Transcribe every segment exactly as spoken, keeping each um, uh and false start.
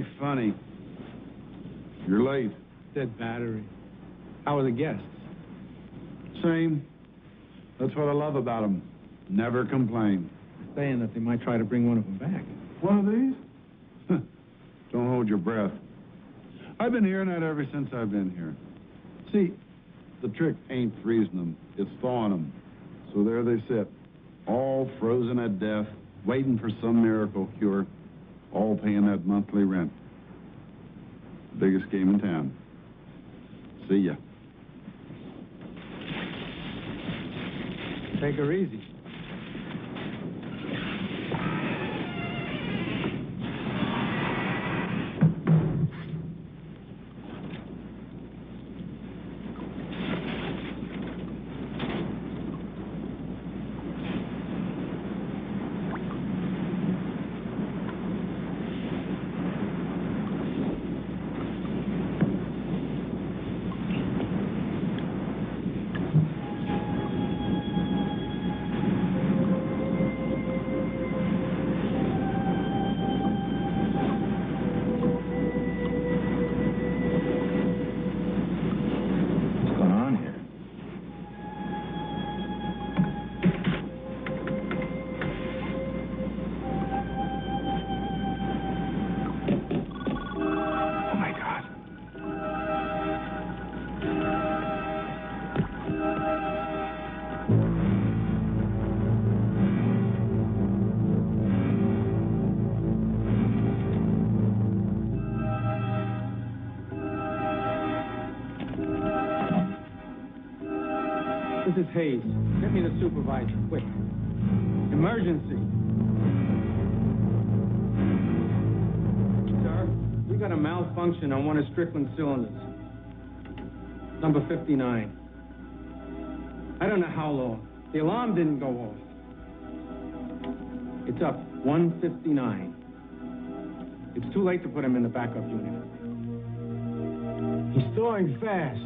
very funny. You're late. That battery. I was a guest. Same. That's what I love about them. Never complain. Saying that they might try to bring one of them back. One of these? Don't hold your breath. I've been hearing that ever since I've been here. See, the trick ain't freezing them. It's thawing them. So there they sit, all frozen at death, waiting for some miracle cure, all paying that monthly rent. Biggest game in town. See ya. Take her easy. This is Hayes. Get me the supervisor, quick. Emergency. Sir, we got a malfunction on one of Strickland's cylinders. Number fifty-nine. I don't know how long. The alarm didn't go off. It's up one fifty-nine. It's too late to put him in the backup unit. He's thawing fast.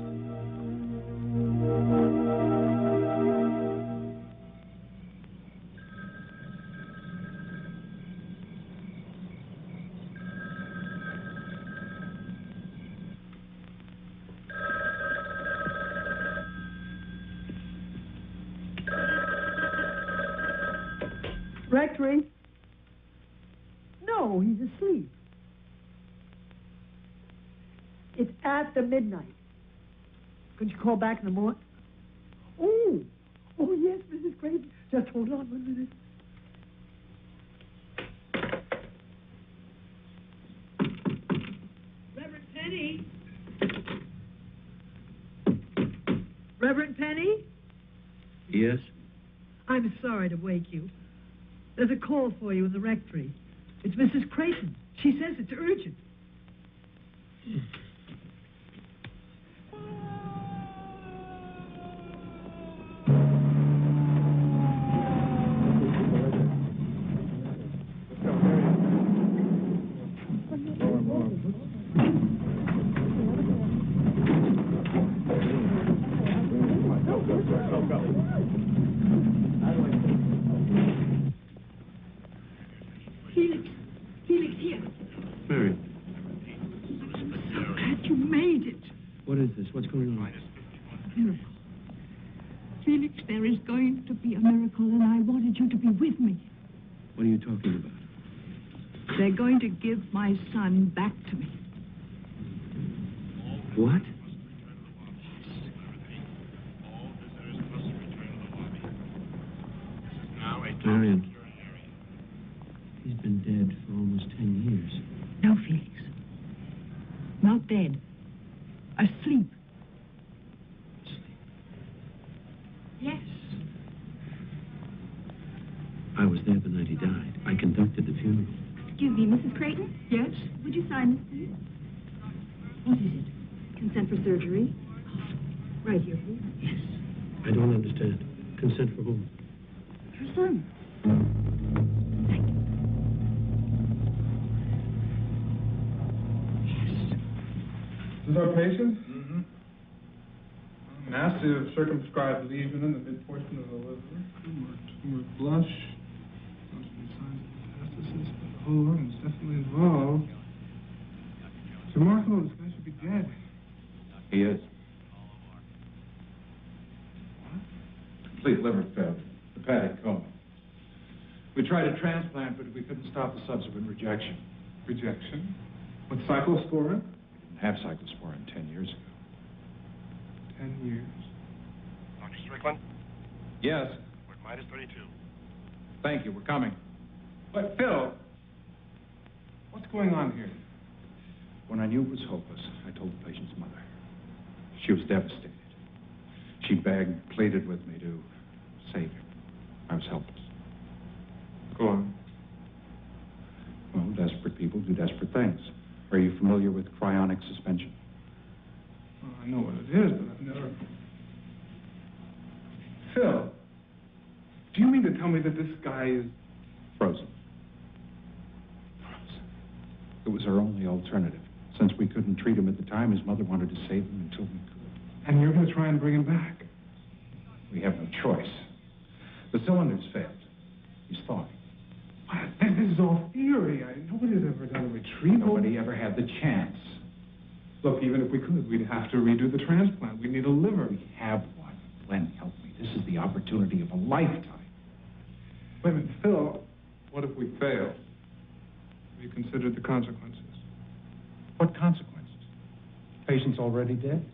Rectory? No, he's asleep. It's after midnight. Could you call back in the morning? Oh, oh yes, Missus Creighton. Just hold on one minute. Reverend Penny? Reverend Penny? Yes? I'm sorry to wake you. There's a call for you in the rectory. It's Missus Creighton. She says it's urgent. My son back to me. What? Yes. Marion. He's been dead for almost ten years. No, Felix. Not dead. Asleep. Asleep? Yes. I was there the night he died. I conducted the funeral. Excuse me, Missus Creighton? Yes? Would you sign this, please? What is it? Consent for surgery. Right here, please. Yes. I don't understand. Consent for whom? Your son. Thank you. Yes. This is our patient? Mm-hmm. Massive circumscribed lesion in the midportion of the liver. Tumor blush. Signs of metastasis. Whole room is definitely involved. Tomorrow's this guy should be dead. He is. Complete liver failure. Hepatic coma. We tried a transplant, but we couldn't stop the subsequent rejection. Rejection? With cyclosporin? We didn't have cyclosporin ten years ago. Ten years? Doctor Strickland? Yes? We're at minus thirty-two. Thank you. We're coming. But, Phil, what's going on here? When I knew it was hopeless, I told the patient's mother. She was devastated. She begged, pleaded with me to save him. I was helpless. Go on. Well, desperate people do desperate things. Are you familiar with cryonic suspension? Well, I know what it is, but I've never... Phil, do you mean to tell me that this guy is... Frozen. Frozen. It was our only alternative. Since we couldn't treat him at the time, his mother wanted to save him until we could. And you're going to try and bring him back? We have no choice. The cylinder's failed. He's thawing. This is all theory. I, nobody's ever done a retrieval. Nobody ever had the chance. Look, even if we could, we'd have to redo the transplant. We need a liver. We have one. Glenn, help me. This is the opportunity of a lifetime. Wait a minute, Phil. What if we fail? Have you considered the consequences? What consequences? The patient's already dead.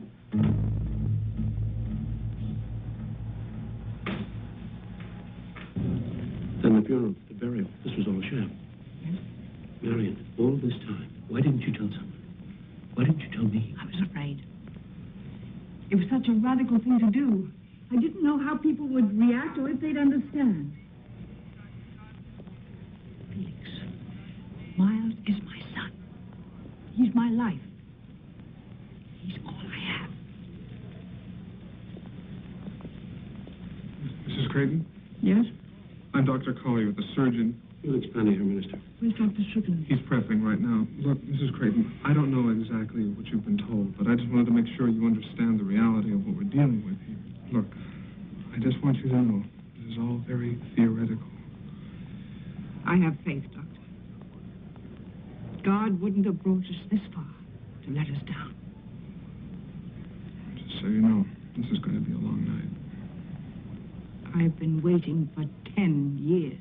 Then the funeral, the burial, this was all a sham. Marion, all this time, why didn't you tell someone? Why didn't you tell me? I was afraid. It was such a radical thing to do. I didn't know how people would react or if they'd understand. Felix, Miles is my son. He's my life. He's all I have. Missus Creighton? Yes? I'm Doctor Collier, the surgeon. Felix Penny, her minister. Where's Doctor Sugarman? He's pressing right now. Look, Missus Creighton, I don't know exactly what you've been told, but I just wanted to make sure you understand the reality of what we're dealing with here. Look, I just want you to know, this is all very theoretical. I have faith, Doctor. God wouldn't have brought us this far to let us down. Just so you know, this is going to be a long night. I've been waiting for ten years.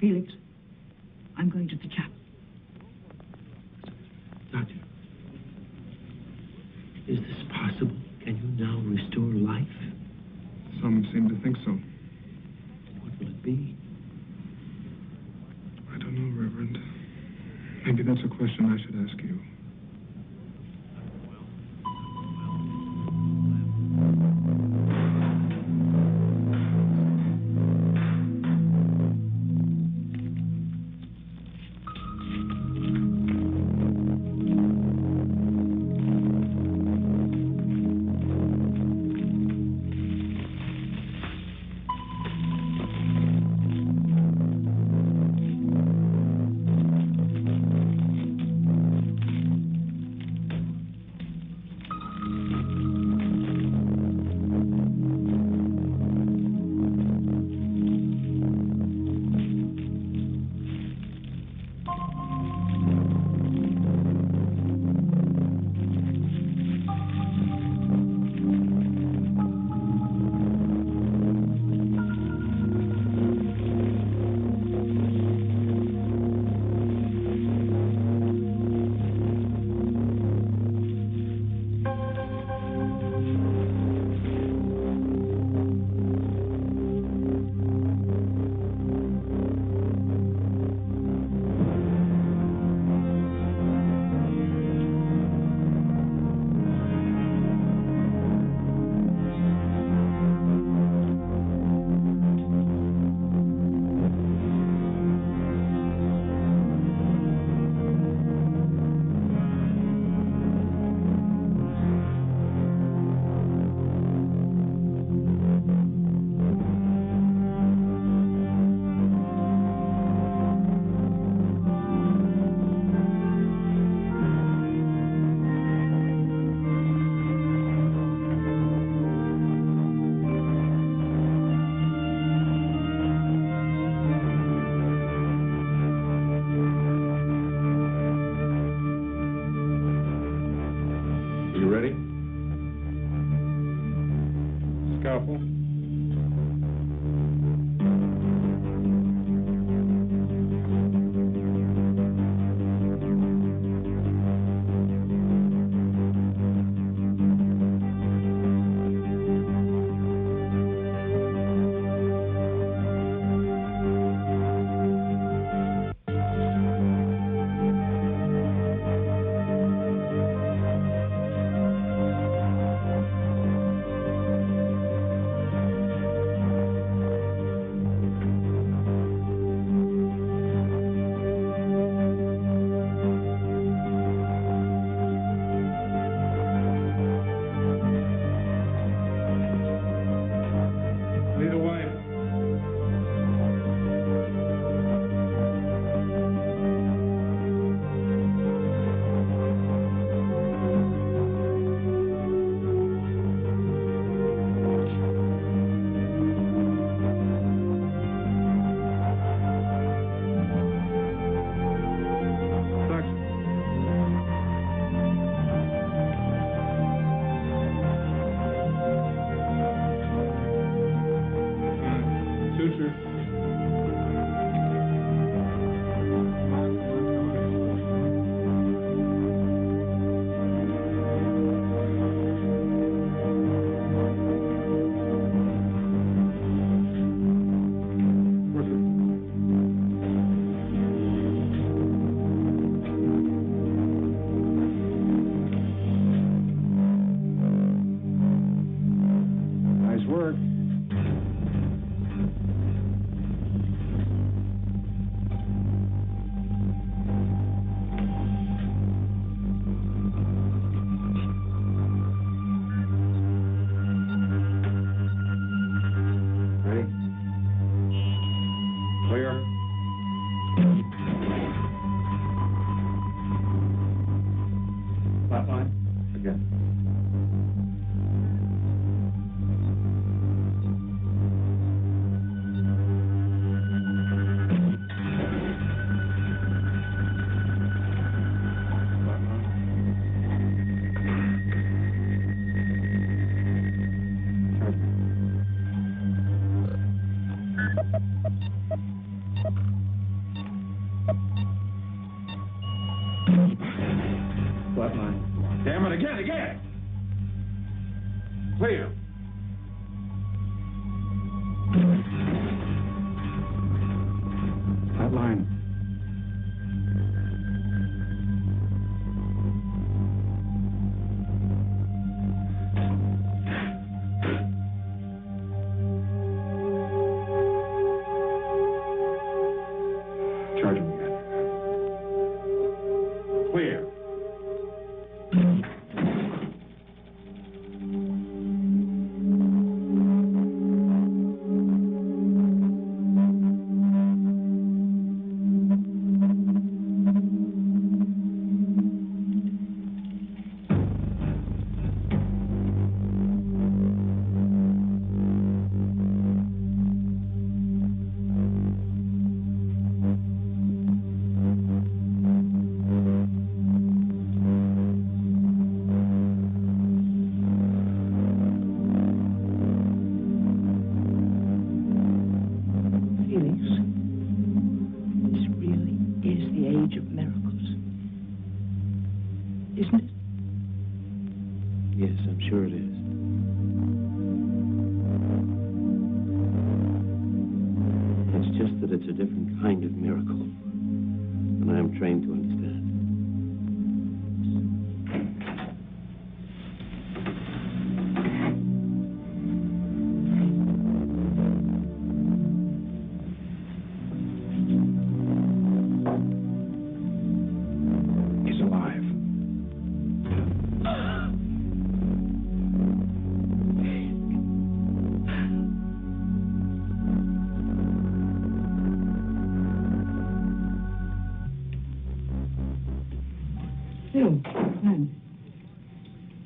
Felix, I'm going to the chapel. Doctor, is this possible? Can you now restore life? Some seem to think so. What will it be? I don't know, Reverend. Maybe that's a question I should ask you. couple.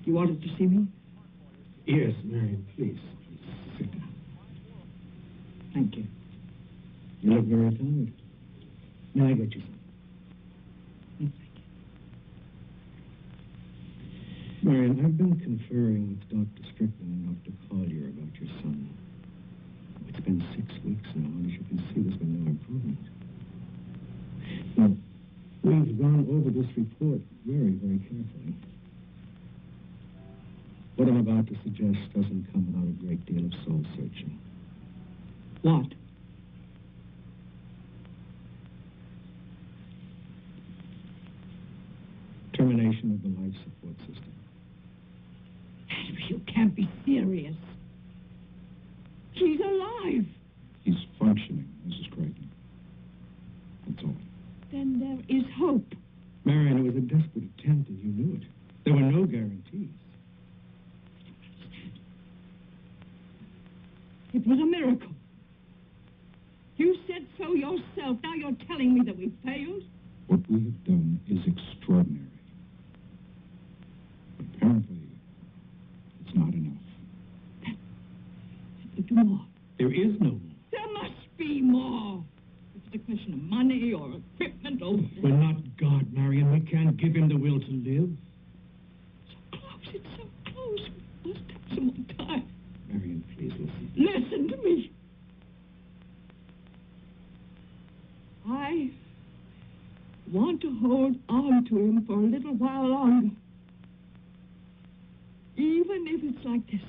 You wanted to see me? Yes, Marion, please. Please sit down. Thank you. You look very tired. No, I got you. No, thank you. Marion, I've been conferring with Doctor Strickland and Doctor Collier about your report very, very carefully. What I'm about to suggest doesn't come without a great deal of soul searching. What? Termination of the life support system. Henry, you can't be serious. He's alive. He's functioning, Missus Creighton. That's all. Then there is hope. Marion, it was a desperate attempt and you knew it. There were no guarantees. It was a miracle. You said so yourself. Now you're telling me that we failed? What we have done is extraordinary. Apparently, it's not enough. But do more. There is no more. There must be more. It's a question of money or equipment or... We're not God, Marion. We can't give him the will to live. So close. It's so close. We must have some more time. Marion, please listen. Listen to me. I want to hold on to him for a little while longer. Even if it's like this.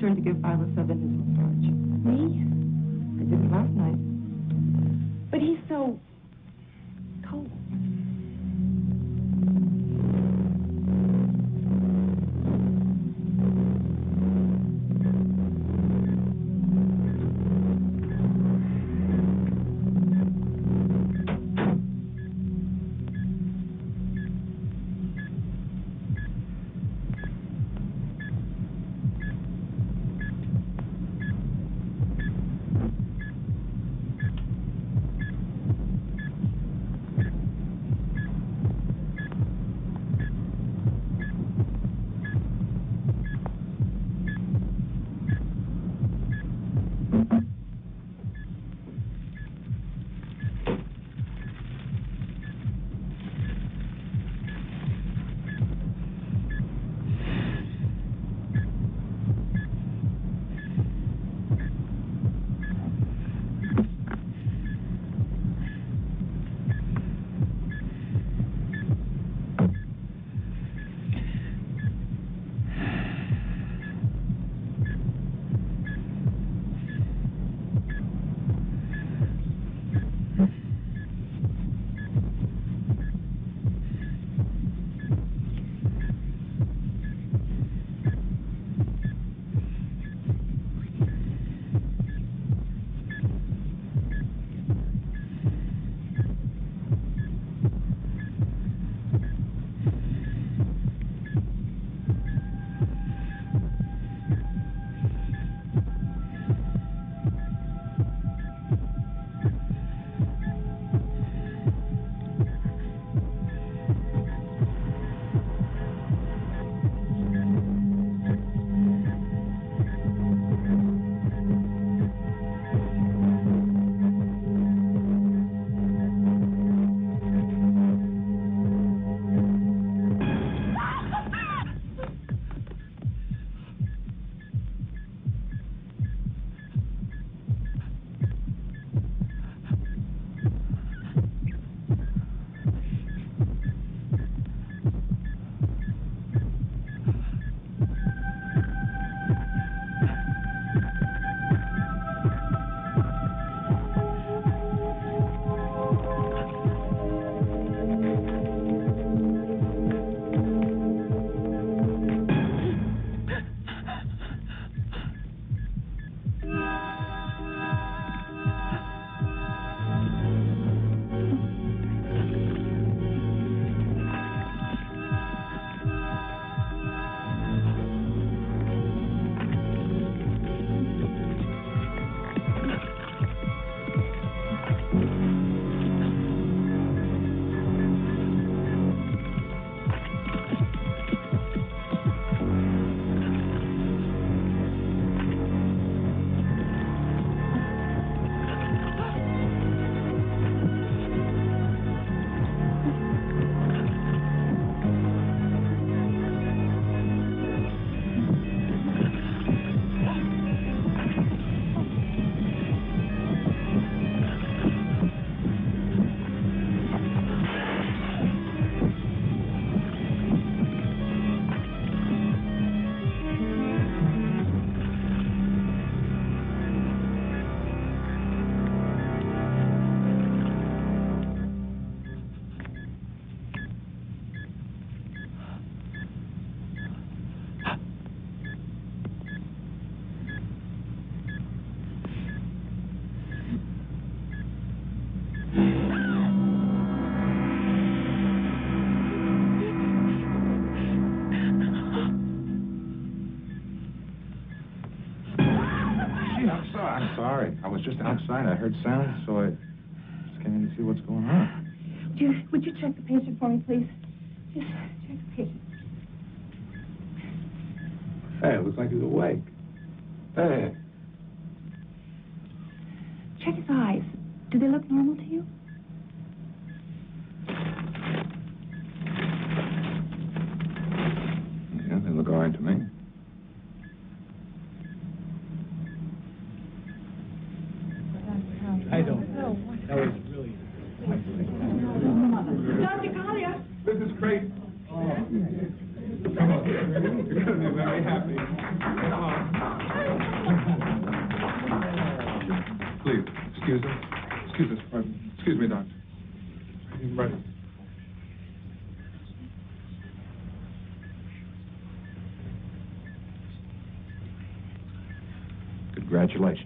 Turn to give Philo seven his massage. Me? I did it last night. But he's so cold. I'm sorry. I was just outside. I heard sounds, so I just came in to see what's going on. Would you, would you check the patient for me, please? Just check the patient. Hey, it looks like he's awake. Hey. Check his eyes. Do they look normal to you? Yeah, they look all right to me. I don't know. That was really... Doctor Collier! Missus Creighton. Oh. Come on. You're going to be very happy. Come on. Please, excuse us. Excuse us. Pardon. Excuse me, Doctor. I'm ready. Congratulations.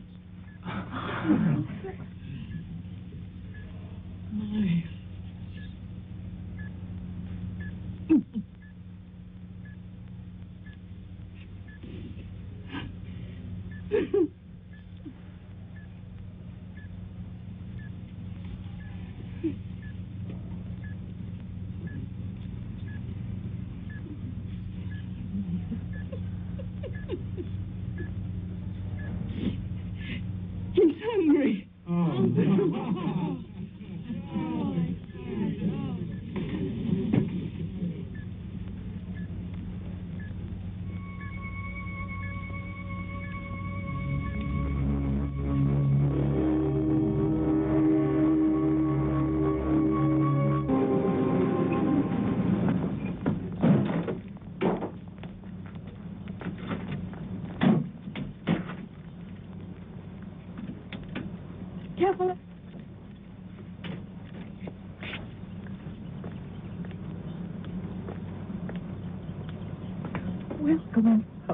Welcome home. Oh.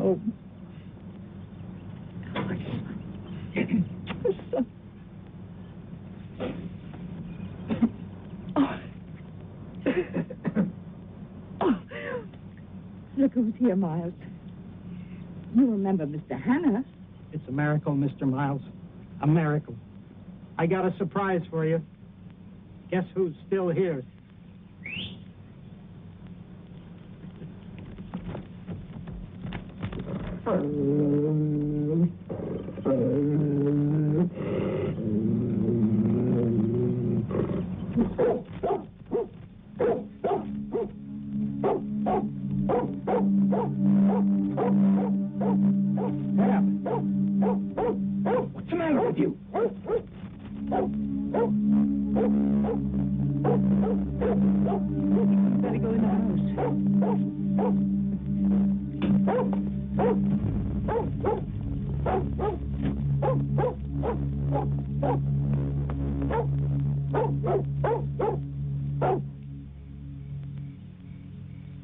Oh. Look who's here, Miles. You remember Mister Hannah. It's a miracle, Mister Miles. A miracle. I got a surprise for you. Guess who's still here? What's the matter with you? Better go in the house.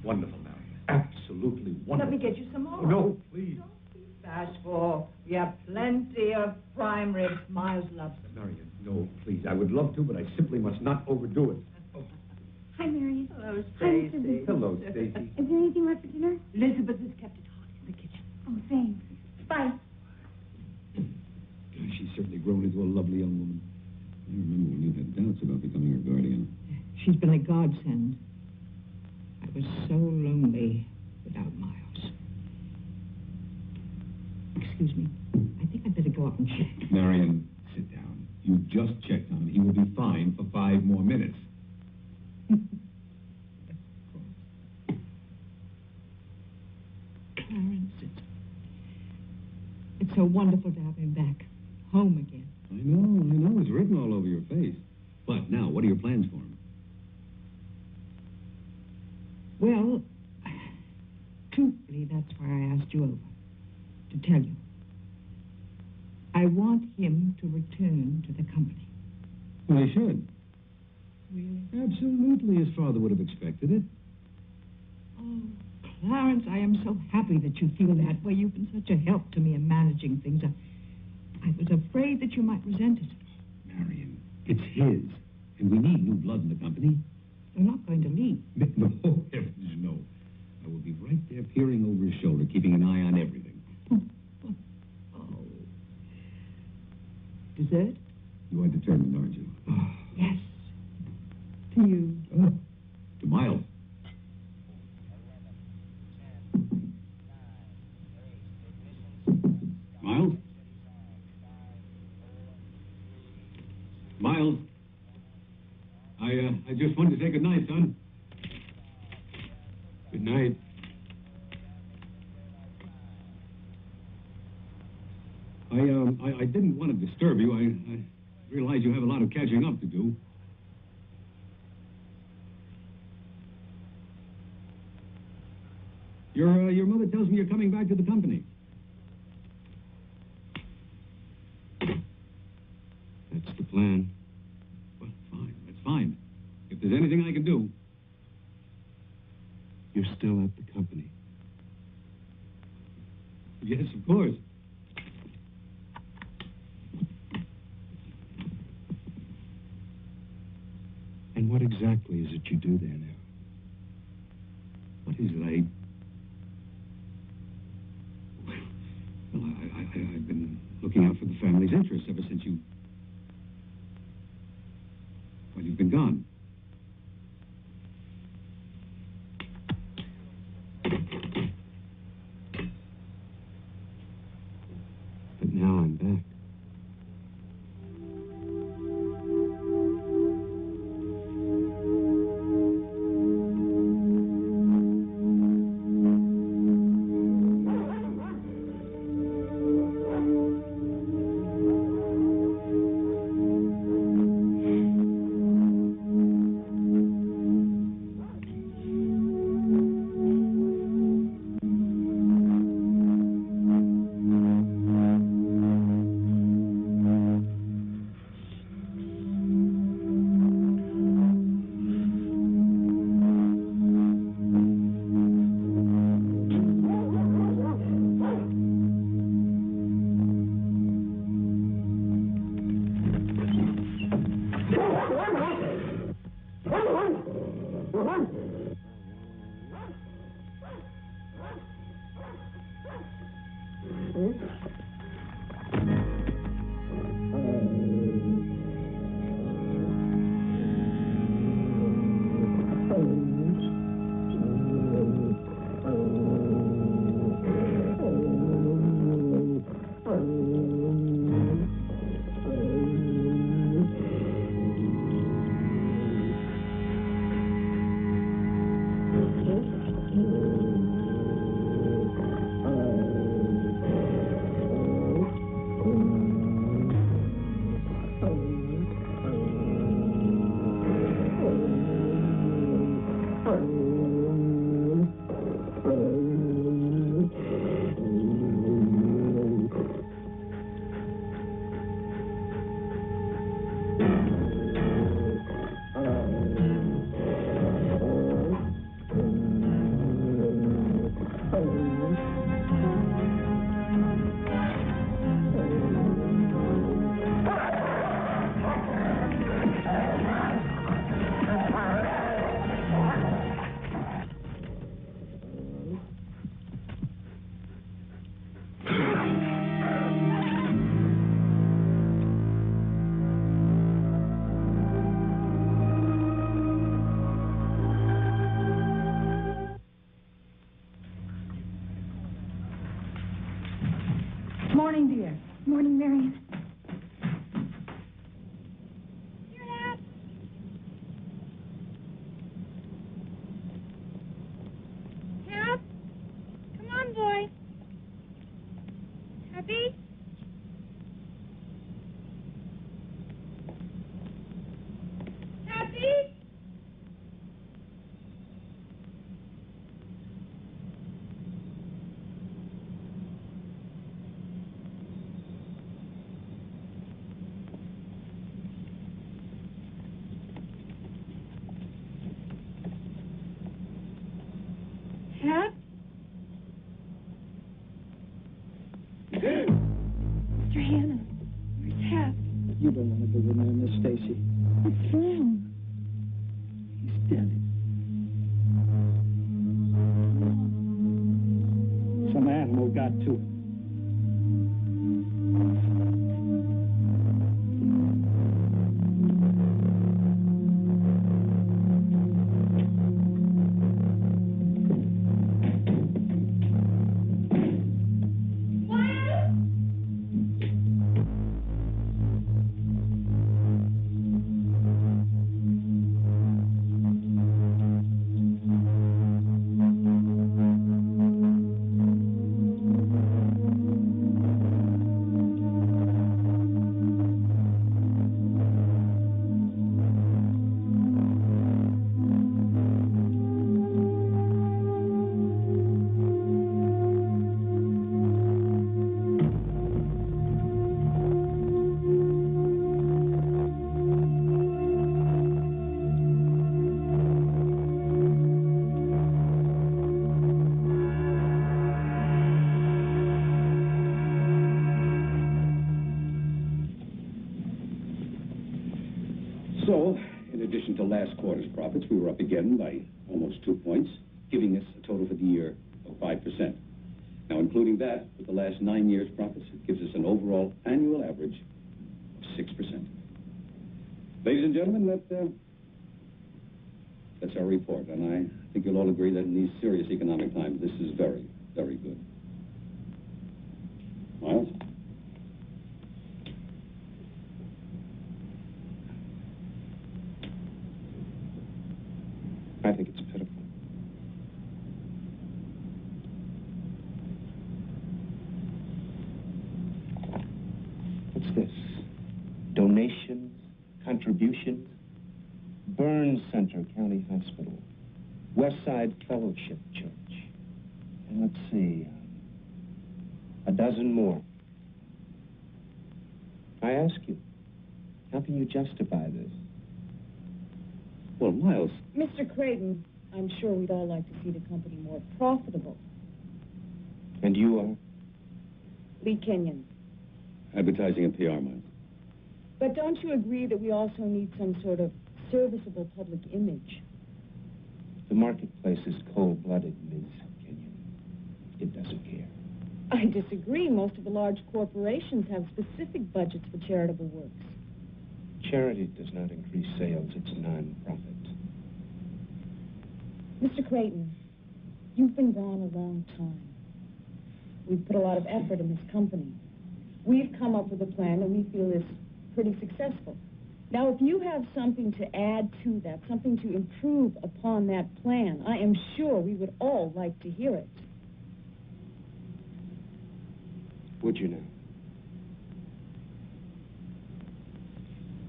Wonderful, Marion. Absolutely wonderful. Let me get you some more. Oh, no, please. Don't be bashful. We have plenty of prime ribs. Miles loves them. Marion. No, please. I would love to, but I simply must not overdo it. Oh. Hi, Marion. Hello, Stacey. Hello, Stacey. Is there anything left for dinner? Elizabeth has kept it hot in the kitchen. Oh, thanks. Bye. She's certainly grown into a lovely young woman. I remember when you had doubts about becoming her guardian. She's been a godsend. I was so lonely without Miles. Excuse me. I think I'd better go up and check. Marion, sit down. You just checked on him. He will be fine for five more minutes. Clarence, it's, it's so wonderful to have him back home again. I know, I know. It's written all over your face. But now, what are your plans for him? Well, truthfully, that's why I asked you over, to tell you. I want him to return to the company. Well, he should. Really? Absolutely. His father would have expected it. Oh, Clarence, I am so happy that you feel that way. You've been such a help to me in managing things. I, I was afraid that you might resent it. Marion, it's his, and we need new blood in the company. You're not going to leave. No, heavens, no. I will be right there peering over his shoulder, keeping an eye on everything. you said? You are determined, aren't you? Yes. To you. Uh, to Miles. Miles? Miles? I, uh, I just wanted to say good night, son. Good night. I, um, I, I didn't want to disturb you. I, I realize you have a lot of catching up to do. Your, uh, your mother tells me you're coming back to the company. That's the plan. Well, fine. That's fine. If there's anything I can do. You're still at the company. Yes, of course. And what exactly is it you do there now? What is it? I... Well, I, I, I've been looking out for the family's interests ever since you... Well, you've been gone. But now I'm back. Got to it. addition to last quarter's profits, we were up again by almost two points, giving us a total for the year of five percent. Now, including that, with the last nine years' profits, it gives us an overall annual average of six percent. Ladies and gentlemen, that, uh, that's our report, and I think you'll all agree that in these serious economic times, this is very, very good. Miles? I think it's pitiful. What's this? Donations, contributions, Burn Center County Hospital, Westside Fellowship Church, and let's see, um, a dozen more. I ask you, how can you justify this? Well, Miles... Mister Creighton, I'm sure we'd all like to see the company more profitable. And you are? Lee Kenyon. Advertising and P R, Miles. But don't you agree that we also need some sort of serviceable public image? The marketplace is cold-blooded, Miz Kenyon. It doesn't care. I disagree. Most of the large corporations have specific budgets for charitable works. Charity does not increase sales. It's a non-profit. Mister Creighton, you've been gone a long time. We've put a lot of effort in this company. We've come up with a plan that we feel is pretty successful. Now, if you have something to add to that, something to improve upon that plan, I am sure we would all like to hear it. Would you now?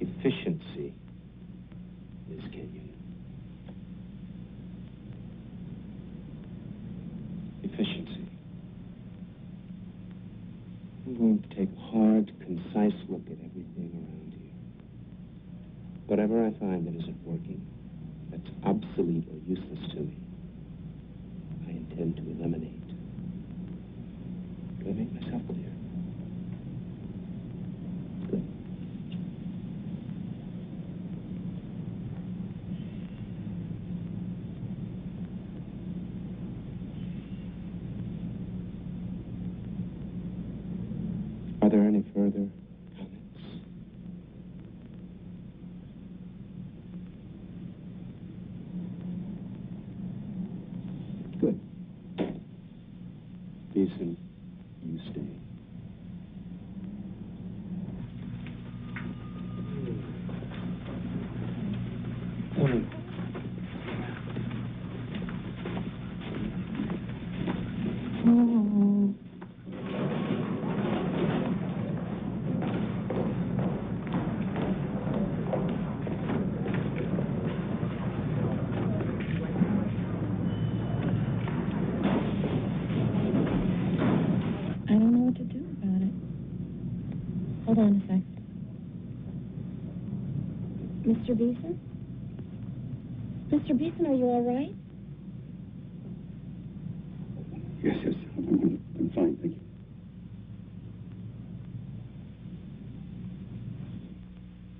Efficiency is Kenyon. Efficiency. I'm going to take a hard, concise look at everything around here. Whatever I find that isn't working, that's obsolete or useless to me, I intend to eliminate. Do I make myself clear? Good. Are there any further? Beeson, you stay. Hold on a sec. Mister Beeson? Mister Beeson, are you all right? Yes, yes, I'm, I'm, I'm fine, thank you.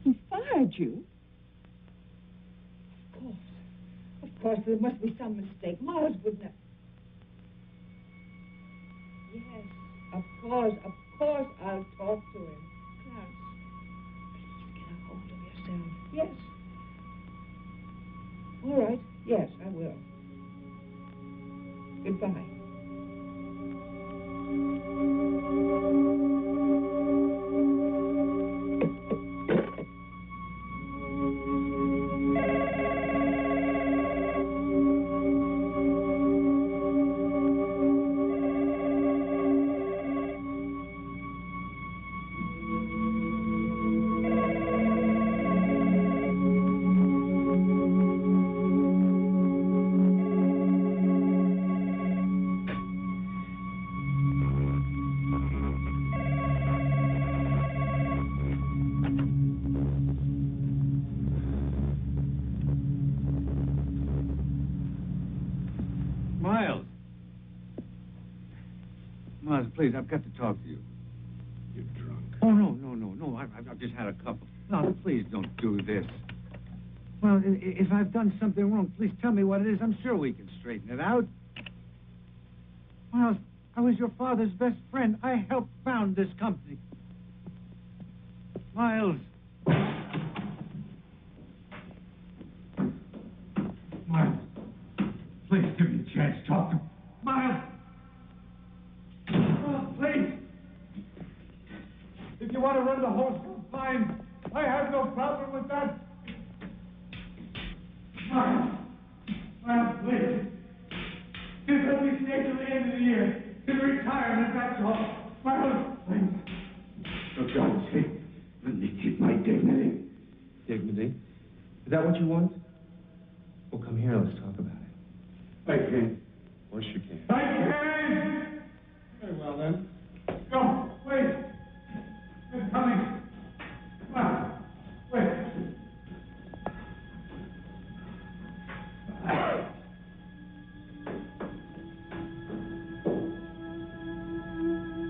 He fired you? Of course. Of course, there must be some mistake. Miles would not... Yes, of course, of course I'll talk to him. Yes. All right. Yes, I will. Goodbye. Please, I've got to talk to you. You're drunk. Oh, no, no, no, no. I've, I've just had a couple. No, please don't do this. Well, if I've done something wrong, please tell me what it is. I'm sure we can straighten it out. Miles, I was your father's best friend. I helped found this company. Miles. Miles, please give me a chance to talk to him. Miles! Oh, please! If you want to run the whole school, fine. I have no problem with that. Miles, Miles, please. Just let me stay till the end of the year. In retirement, that's all. Miles, please. For God's sake, let me keep my dignity. Dignity? Is that what you want? Well, come here, let's talk about it. I can't. Of course you can. I can't! Very well, then. Go, wait. They're coming. Wow. Wait.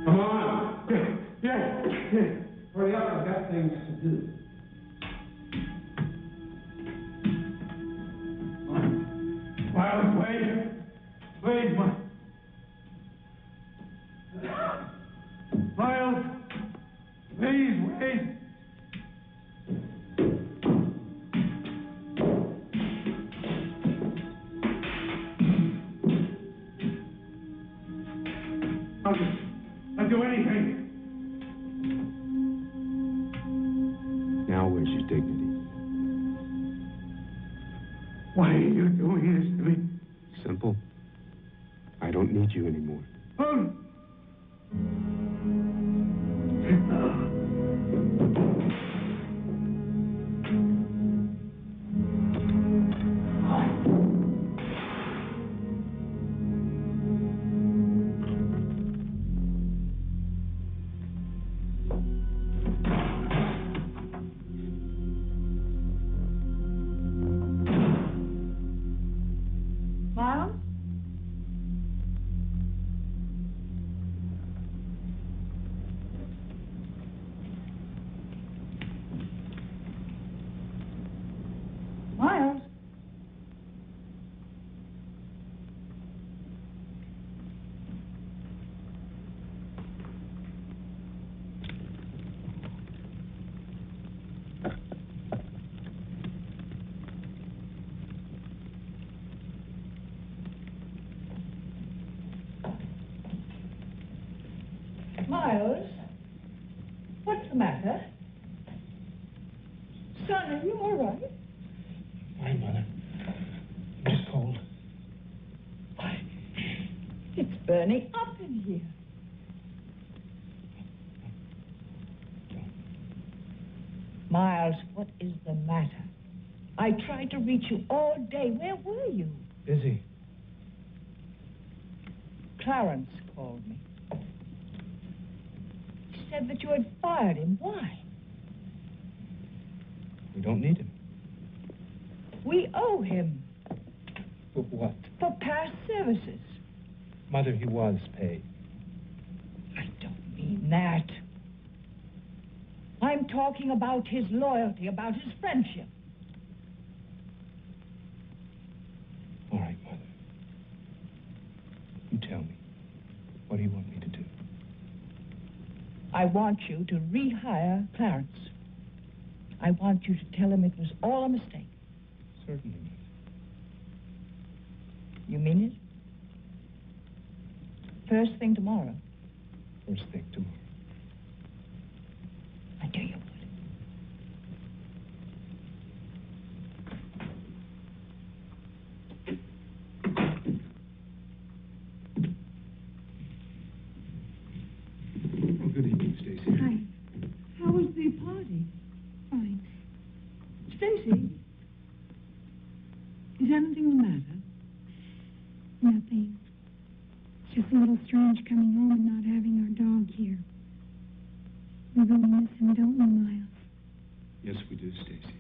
Come on. Yes, yes, yes. Hurry up, I've got things to do. Miles, wait. Wait, Miles. Miles, please wait. I'll do anything. Now where's your dignity? Why are you doing this to me? Simple. I don't need you anymore. Oh. Miles, what's the matter? Son, are you all right? Fine, Mother. I'm just cold. Why? It's burning up in here. Miles, what is the matter? I tried to reach you all day. Where were you? Busy. Clarence called me. Said that you had fired him. Why? We don't need him. We owe him. For what? For past services. Mother, he was paid. I don't mean that. I'm talking about his loyalty, about his friendship. All right, Mother. You tell me. What do you want me to do? I want you to rehire Clarence. I want you to tell him it was all a mistake. Certainly. You mean it? First thing tomorrow. First thing tomorrow. I knew you would. Good evening, Stacey. Hi. How was the party? Fine. Stacey, is anything the matter? Nothing. Just a little strange coming home and not having our dog here. We really miss him, don't we, Miles? Yes, we do, Stacey.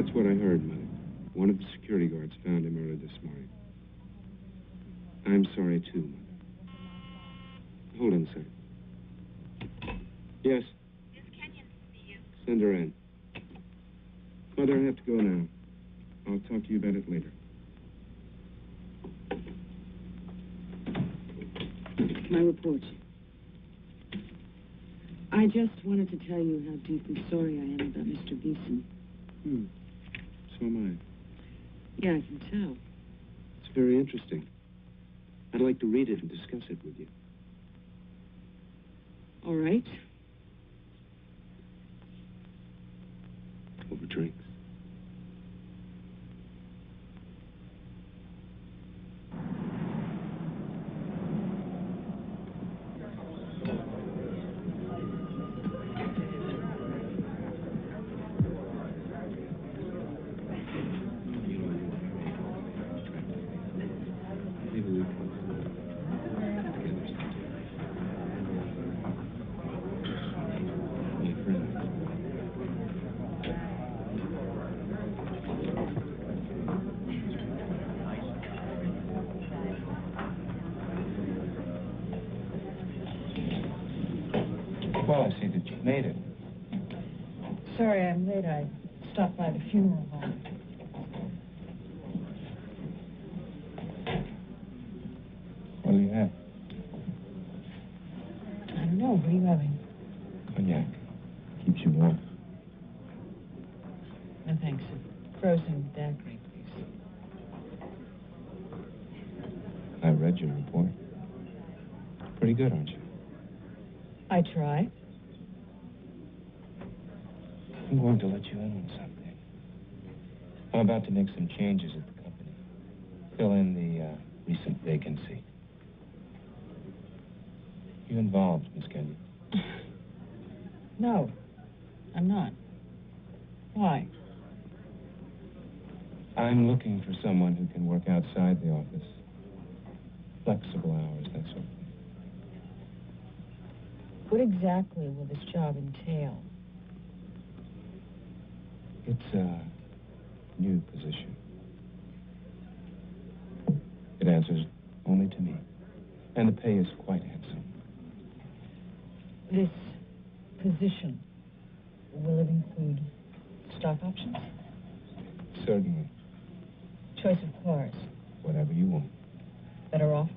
That's what I heard, Mother. One of the security guards found him early this morning. I'm sorry, too, Mother. Hold on a second. Yes? Miss Kenyon to see you. Send her in. Mother, I have to go now. I'll talk to you about it later. My report. I just wanted to tell you how deeply sorry I am about Mister Beeson. Hmm. So am I. Yeah, I can tell. It's very interesting. I'd like to read it and discuss it with you. All right. Over drinks. Funeral home. What do you have? I don't know. What are you having? Cognac. Keeps you warm. No, thanks. Frozen daiquiri, please. I read your report. Pretty good, aren't you? I try. I'm going to let you in on something. I'm about to make some changes at the company. Fill in the uh, recent vacancy. You involved, Miss Kenyon? No, I'm not. Why? I'm looking for someone who can work outside the office. Flexible hours, that sort of thing. What exactly will this job entail? It's, uh... new position. It answers only to me. And the pay is quite handsome. This position, will it include stock options? Certainly. Choice of cars? Whatever you want. Better office?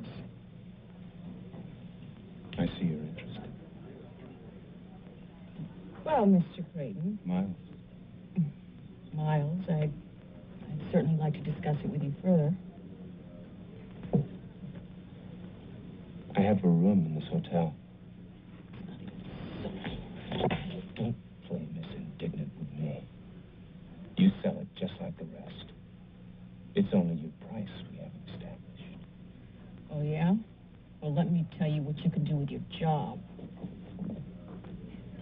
I see you're interested. Well, Mister Creighton. Miles. Miles, I... I'd certainly like to discuss it with you further. I have a room in this hotel. It's not even sorry. Don't play Miss Indignant with me. You sell it just like the rest. It's only your price we haven't established. Oh, yeah? Well, let me tell you what you can do with your job.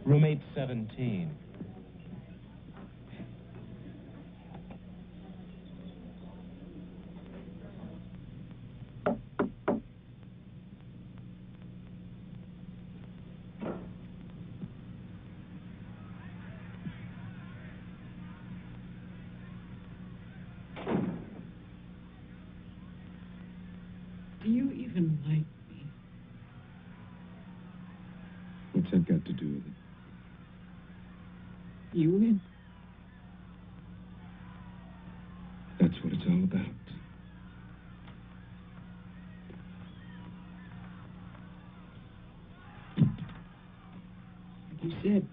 Room eight seventeen. Said.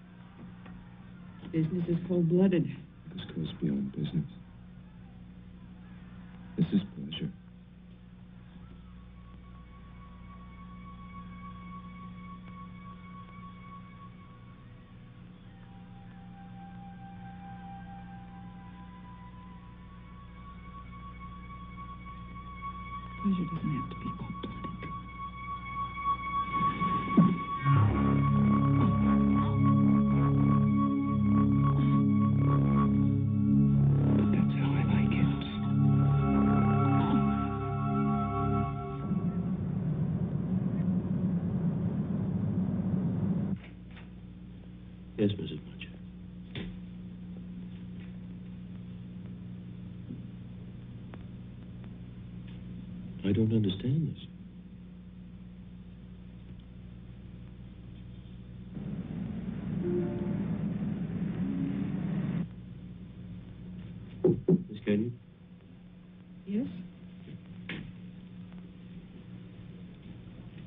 Business is cold-blooded. This goes beyond business. This is pleasure. Pleasure doesn't have to be cold-blooded. don't understand this. Miss Kenyon? Yes?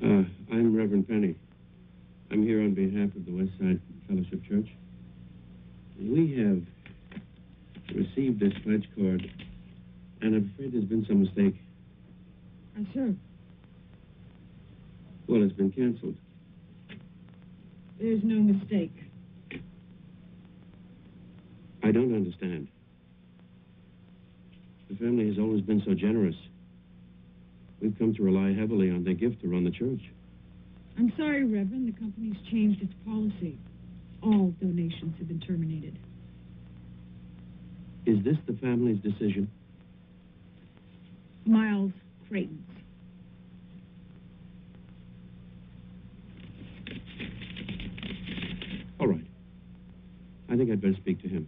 Uh, I'm Reverend Penny. I'm here on behalf of the Westside Fellowship Church. We have received this pledge card, and I'm afraid there's been some mistake. I'm sure. Well, it's been canceled. There's no mistake. I don't understand. The family has always been so generous. We've come to rely heavily on their gift to run the church. I'm sorry, Reverend. The company's changed its policy. All donations have been terminated. Is this the family's decision? Miles Creighton's. All right. I think I'd better speak to him.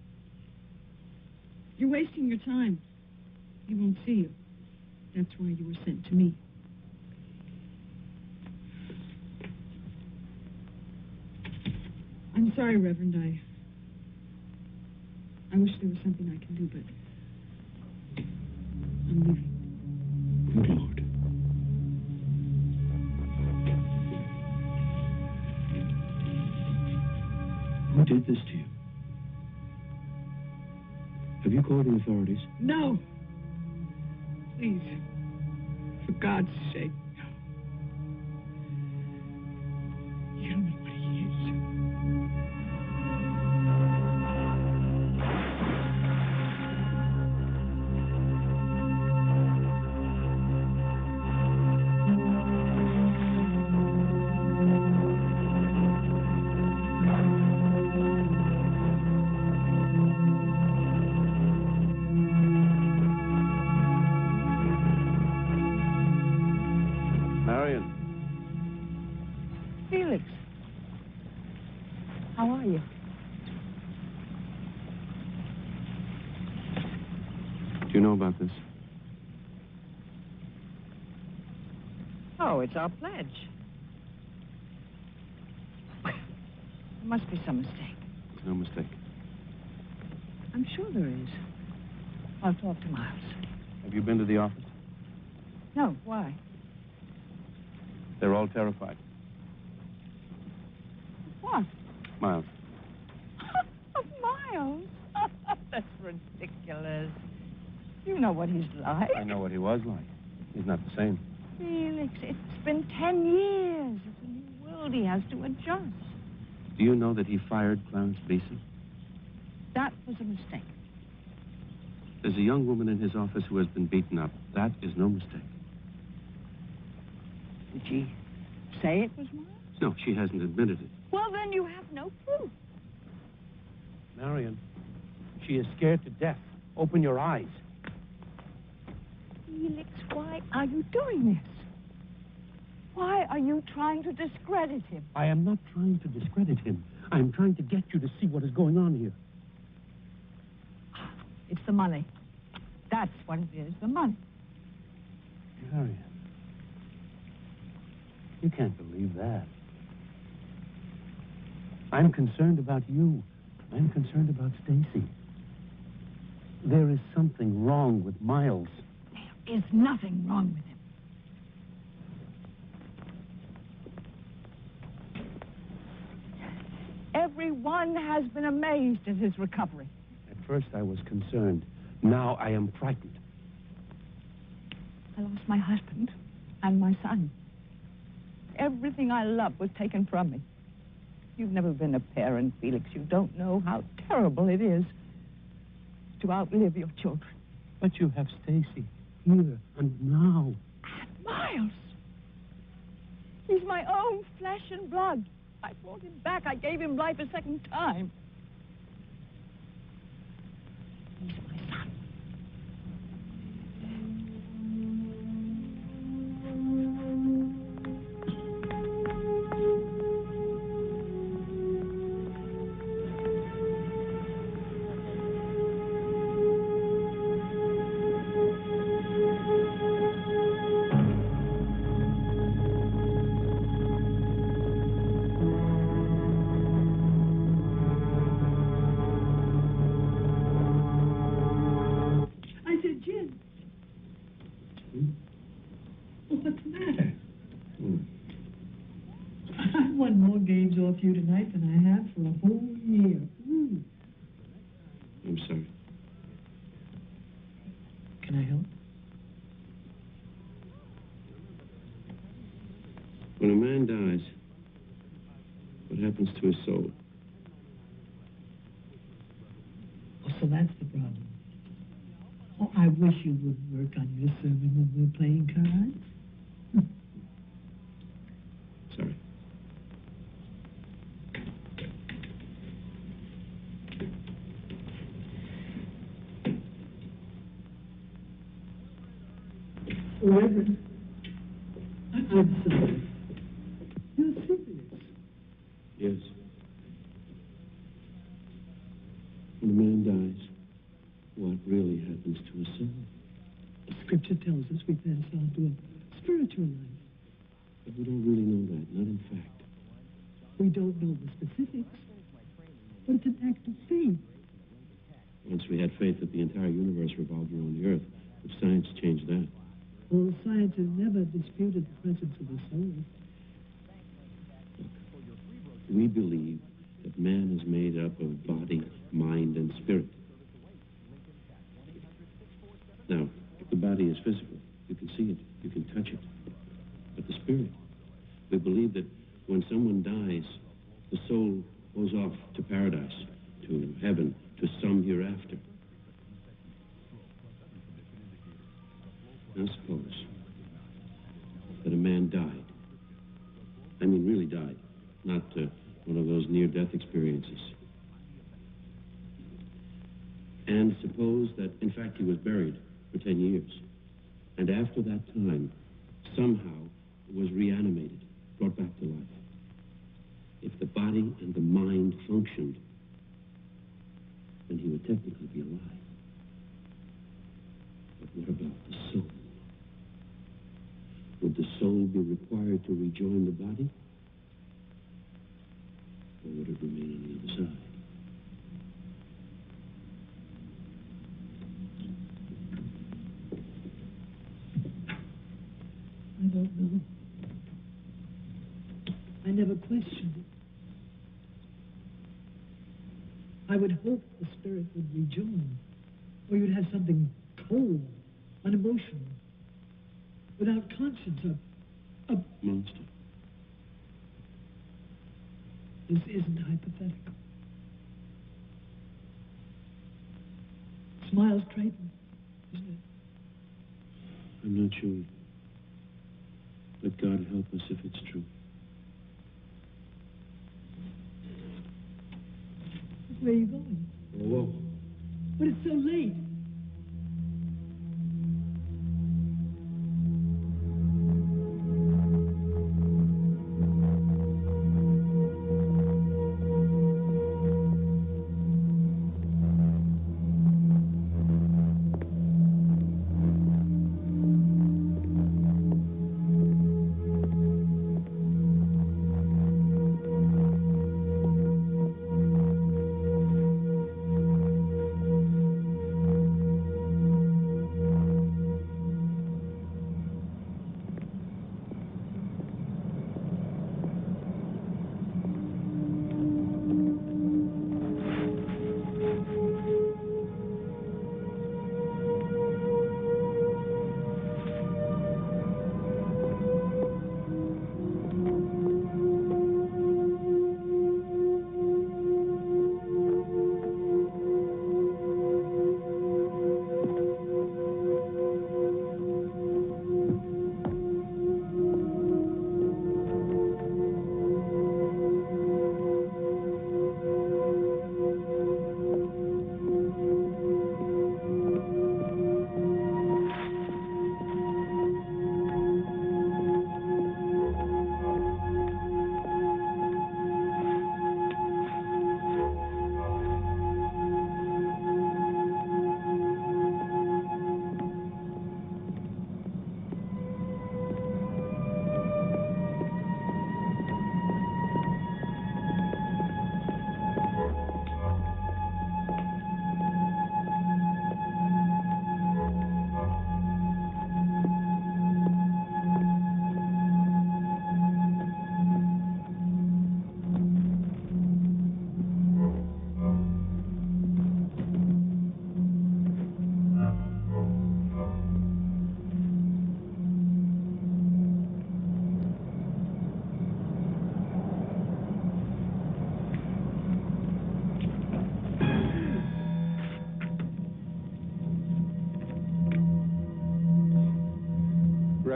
You're wasting your time. He won't see you. That's why you were sent to me. I'm sorry, Reverend. I... I wish there was something I can do, but... I'm leaving. Good Lord. Who did this to you? Have you called the authorities? No! Please. For God's sake. It's our pledge. Well, there must be some mistake. There's no mistake. I'm sure there is. I'll talk to Miles. Have you been to the office? No. Why? They're all terrified. What? Miles. Of Miles? That's ridiculous. You know what he's like. I know what he was like. He's not the same. Felix, it's been ten years. It's a new world he has to adjust. Do you know that he fired Clarence Beeson? That was a mistake. There's a young woman in his office who has been beaten up. That is no mistake. Did she say it was mine? No, she hasn't admitted it. Well, then you have no proof. Marion, she is scared to death. Open your eyes. Felix, why are you doing this? Why are you trying to discredit him? I am not trying to discredit him. I am trying to get you to see what is going on here. It's the money. That's what it is, the money. Marion, you can't believe that. I'm concerned about you. I'm concerned about Stacey. There is something wrong with Miles. There's nothing wrong with him. Everyone has been amazed at his recovery. At first I was concerned. Now I am frightened. I lost my husband and my son. Everything I loved was taken from me. You've never been a parent, Felix. You don't know how terrible it is to outlive your children. But you have Stacey. Here and now. And Miles! He's my own flesh and blood. I brought him back. I gave him life a second time. He's my son. I've won more games off you tonight than I have for a whole year. Mm. I'm sorry. Can I help? When a man dies, what happens to his soul? Oh, so that's the problem. Oh, I wish you would work on your sermon when we're playing cards. Sorry. Reverend, I'm sorry. You're serious. Yes. When a man dies, what really happens to a soul? Scripture tells us we pass on to a spiritual life. But we don't really know that, not in fact. We don't know the specifics, but it's an act of faith. Once we had faith that the entire universe revolved around the Earth, but science changed that. Well, science has never disputed the presence of the soul. Look, we believe that man is made up of body, mind, and spirit. Now, if the body is physical, you can see it, you can touch it. But the spirit, we believe that when someone dies, the soul goes off to paradise, to heaven, to some hereafter. Now suppose that a man died. I mean, really died, not uh, one of those near-death experiences. And suppose that, in fact, he was buried for ten years. And after that time, somehow, was reanimated, brought back to life. If the body and the mind functioned, then he would technically be alive. But what about the soul? Would the soul be required to rejoin the body? Or would it remain on the other side? I don't know. I never questioned it. I would hope the spirit would rejoin, or you'd have something cold, unemotional, without conscience, a, a monster. This isn't hypothetical. It's Miles Creighton, isn't it? I'm not sure. But God help us if it's true. Where are you going? Hello. But it's so late.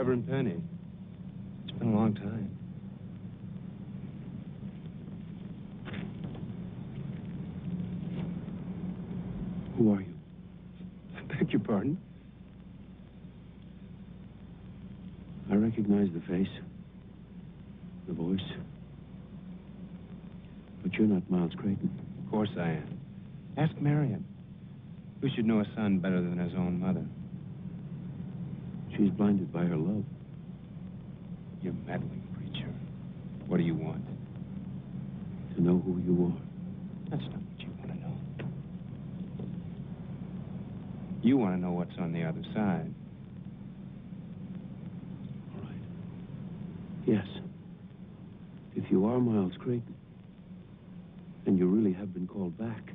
Reverend Penny. It's been a long time. Who are you? I beg your pardon? I recognize the face, the voice. But you're not Miles Creighton. Of course I am. Ask Marion. Who should know a son better than his own mother? She's blinded by her love. You meddling creature. What do you want? To know who you are. That's not what you want to know. You want to know what's on the other side. All right. Yes. If you are Miles Creighton, and you really have been called back,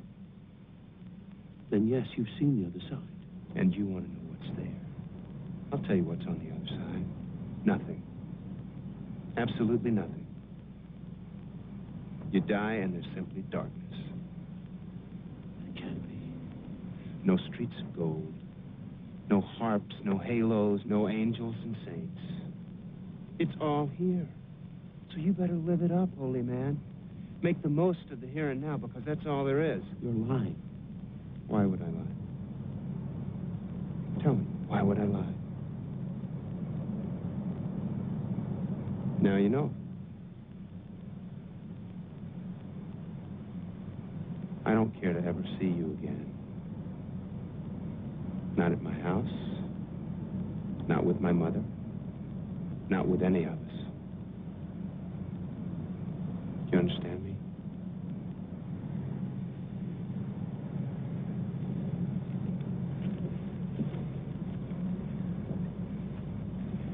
then yes, you've seen the other side. And you want to know what's there. I'll tell you what's on the other side. Nothing. Absolutely nothing. You die and there's simply darkness. It can't be. No streets of gold. No harps, no halos, no angels and saints. It's all here. So you better live it up, holy man. Make the most of the here and now, because that's all there is. You're lying. Why would I lie? Tell me, why would I lie? Now you know. I don't care to ever see you again. Not at my house. Not with my mother. Not with any of us. You understand me?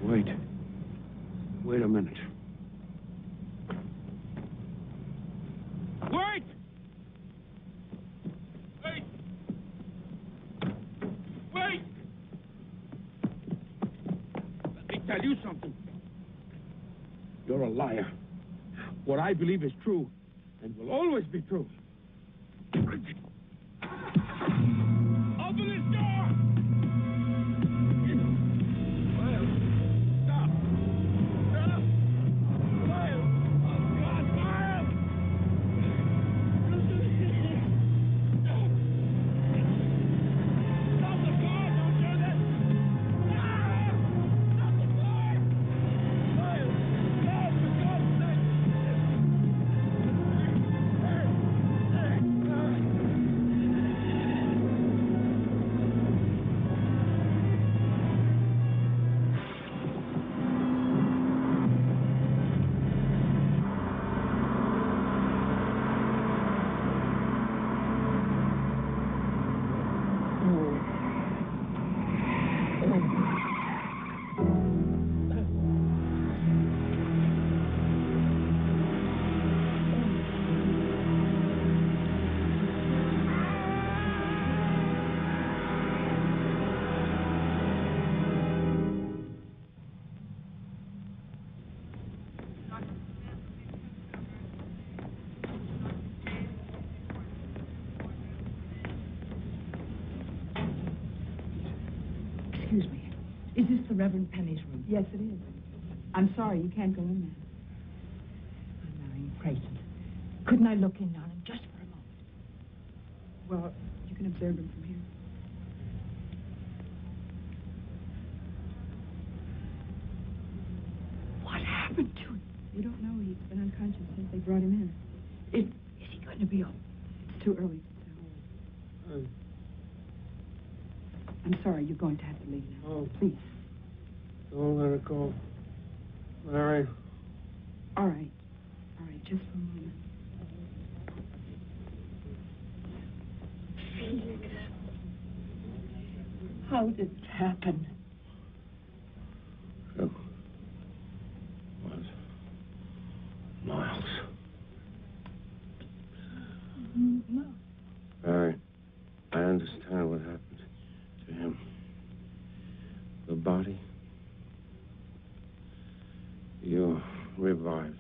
Wait. Wait a minute. Wait! Wait! Wait! Let me tell you something. You're a liar. What I believe is true, and will always be true. Open this door! Miles, stop! Stop! Miles! Oh, God, Miles! Stop! Stop the car! Don't do this! Stop! Stop the car! Miles, stop, for God's sake! Excuse me. Is this the Reverend Penny's room? Yes, it is. I'm sorry, you can't go in there. I'm Marion Creighton. Couldn't I look in on him just for a moment? Well, you can observe him from here. What happened to him? We don't know. He's been unconscious since they brought him in. Is, is he going to be old? It's too early to tell. Um. I'm sorry, you're going to have to leave now. Oh, please. Don't let her go. Larry. All right. All right, just for a moment. Felix. How did it happen? It was Miles. No. Larry, I understand what happened. Him. The body. You revived.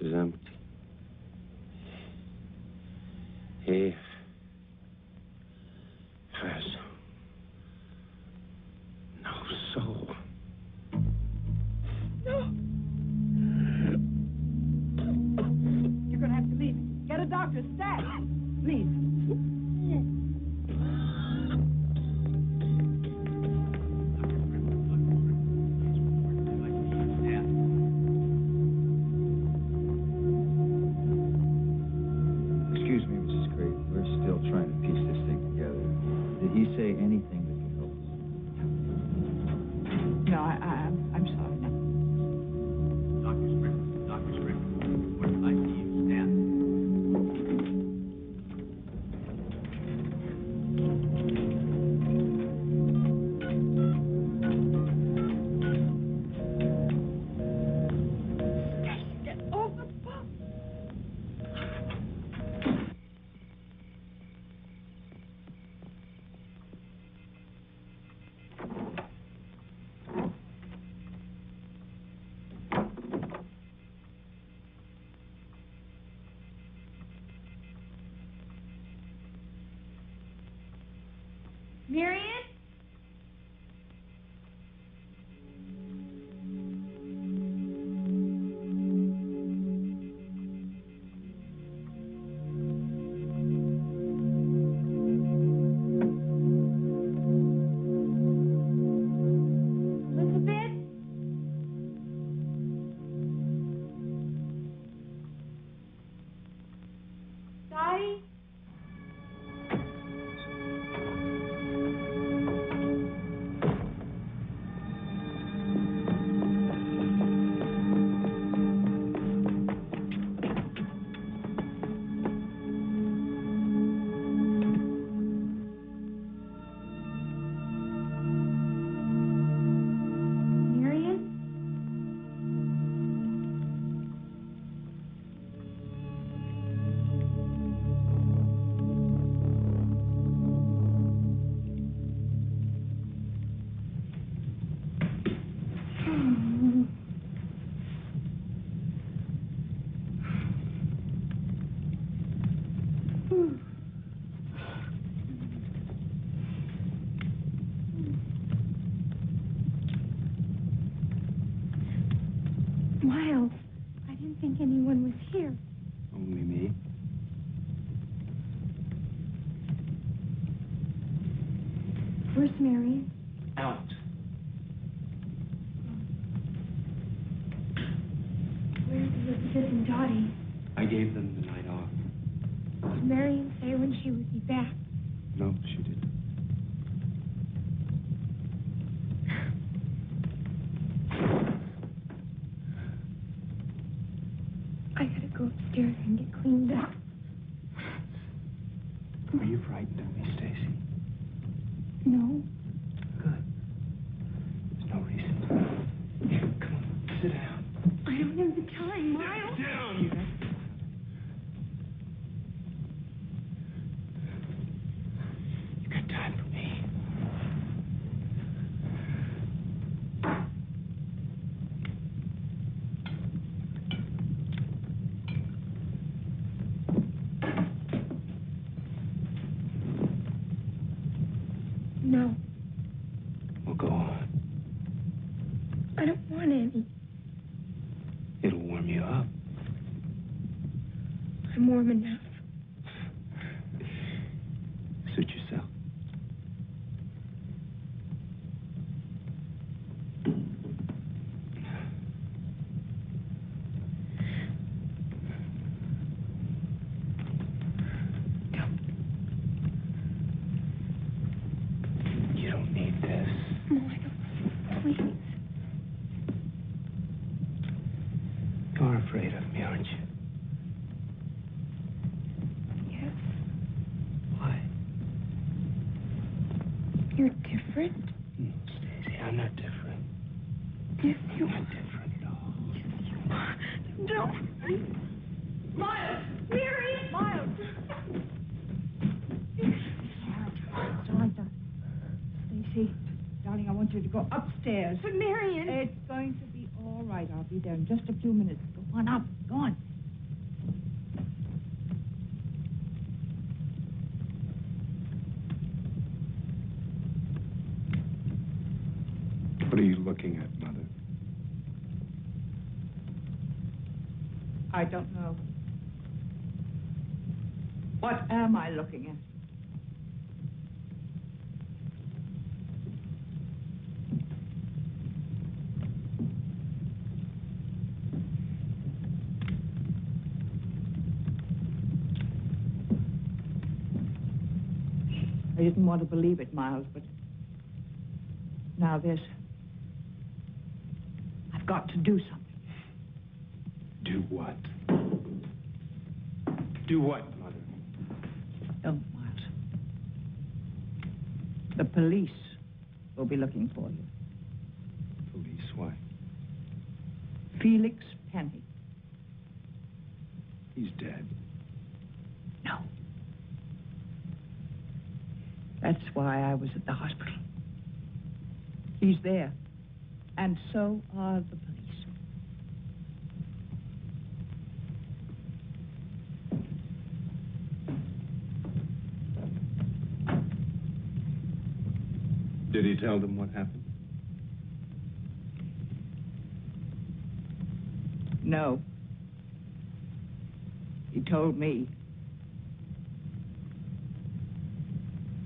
Is empty. He has Please. Excuse me, Missus Creighton. We're still trying to piece this thing together. Did he say anything that could help us? No, I, I, I'm, I'm sorry. Marion? Miles, I didn't think anyone was here. Only me. Where's Mary? Out. Where's Elizabeth and Dottie? I gave them the night off. Did Marion say when she would be back? No, she didn't. Upstairs and get cleaned up. Were you frightened of me, Stacey? No. Good. There's no reason. Here, come on, sit down. I don't have the time, Miles. Sit down, you guys. You got time for me? No. Well, go on. I don't want any. It'll warm you up. I'm warm enough. Suit yourself. Afraid of me, aren't you? Yes. Why? You're different. Mm, Stacey, I'm not different. Yes, you are. I'm not different at all. Yes, you are. No. Miles! Mary! Miles! Don't like that. Stacey, darling, I want you to go upstairs. But Marion! It's going to be all right. I'll be there in just a few minutes. Go on up. Go on. What are you looking at, Mother? I don't know. What am I looking at? I didn't want to believe it, Miles, but now this. I've got to do something. Do what? Do what, Mother? Oh, Miles. The police will be looking for you. Police what? Felix Penny. He's dead. No. That's why I was at the hospital. He's there. And so are the police. Did he tell them what happened? No. He told me.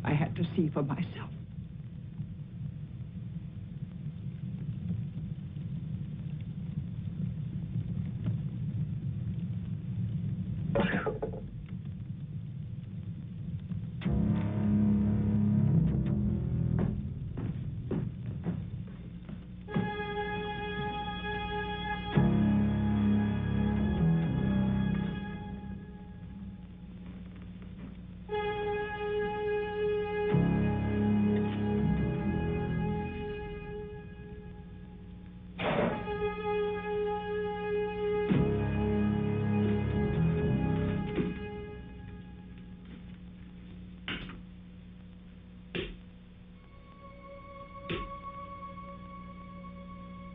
I had to see for myself.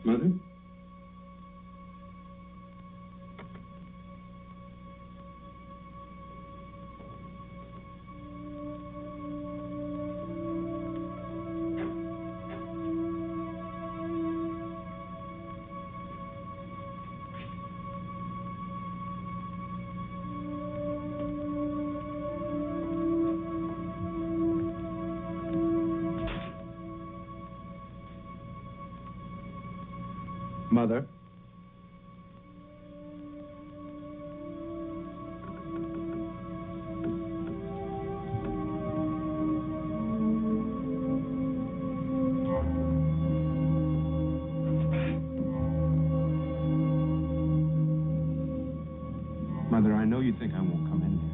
Mother. Mother, I know you think I won't come in here.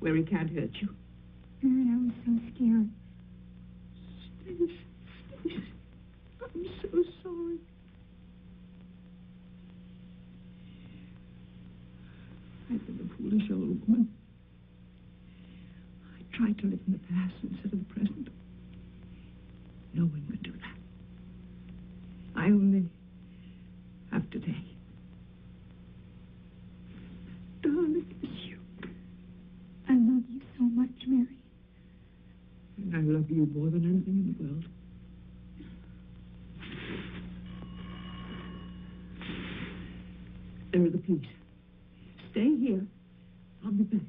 Where he can't hurt you. Marion, I was so scared. Stacey, Stacey, I'm so sorry. I've been a foolish old woman. I tried to live in the past instead of the present. No one could do that. I only have today. Darling, it's you. I love you so much, Mary. And I love you. you more than anything in the world. There are the police. Stay here. I'll be back.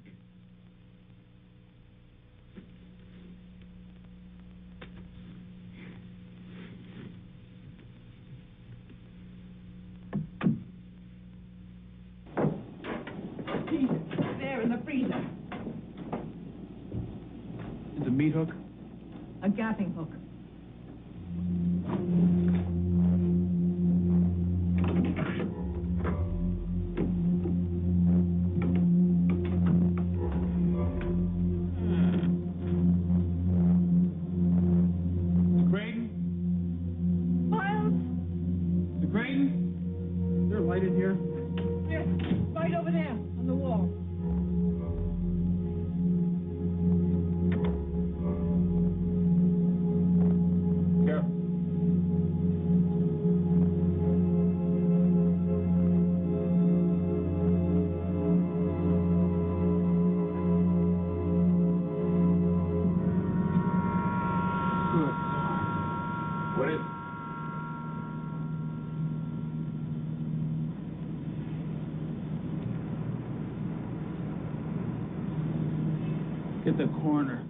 Hook? A gapping hook. Hmm. Creighton? Miles? The Creighton? Is there a light in here? Yes, right over there on the wall. Get the corner.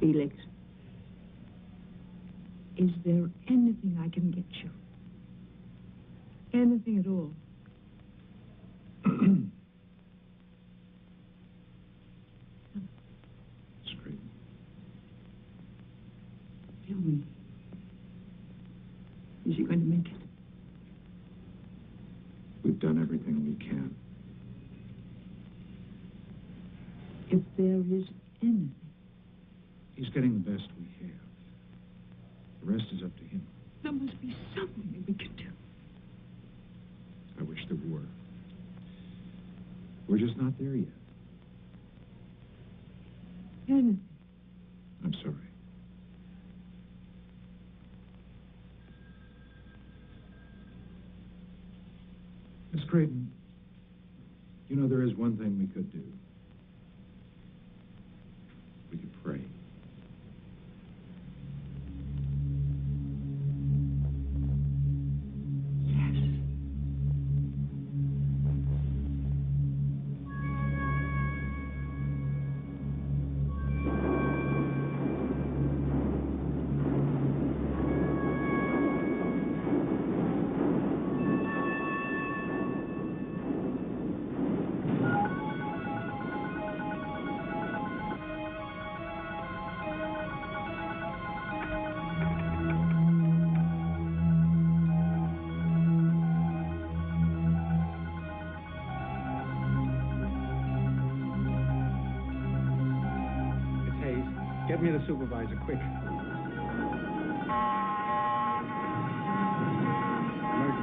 Felix, is there anything I can get you? Anything at all? Straight. Tell me, is he going to make it? We've done everything we can. If there is anything. He's getting the best we have. The rest is up to him. There must be something that we can do. I wish there were. We're just not there yet. Anything. I'm sorry. Miss Creighton, you know there is one thing we could do. We could pray. Get me the supervisor, quick. Emergency.